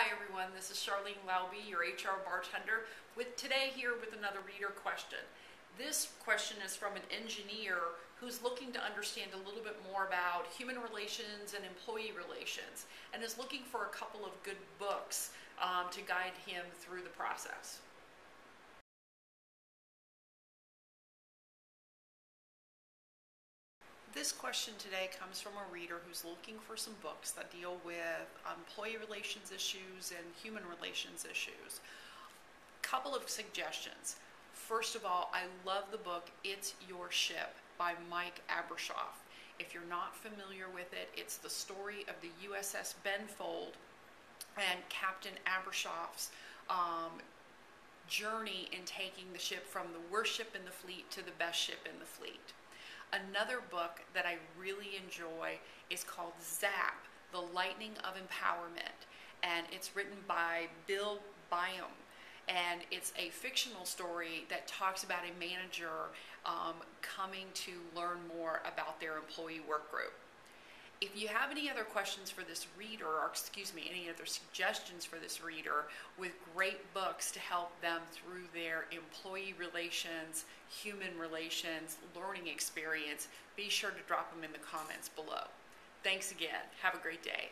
Hi everyone, this is Sharlyn Lauby, your HR bartender, today here with another reader question. This question is from an engineer who's looking to understand a little bit more about human relations and employee relations, and is looking for a couple of good books to guide him through the process. This question today comes from a reader who's looking for some books that deal with employee relations issues and human relations issues. Couple of suggestions. First of all, I love the book It's Your Ship by Mike Abrashoff. If you're not familiar with it, it's the story of the USS Benfold and Captain Abrashoff's journey in taking the ship from the worst ship in the fleet to the best ship in the fleet. Another book that I really enjoy is called Zapp, The Lightning of Empowerment, and it's written by Bill Byam, and it's a fictional story that talks about a manager coming to learn more about their employee work group. If you have any other questions for this reader, or excuse me, any other suggestions for this reader with great books to help them through their employee relations, human relations, learning experience, be sure to drop them in the comments below. Thanks again. Have a great day.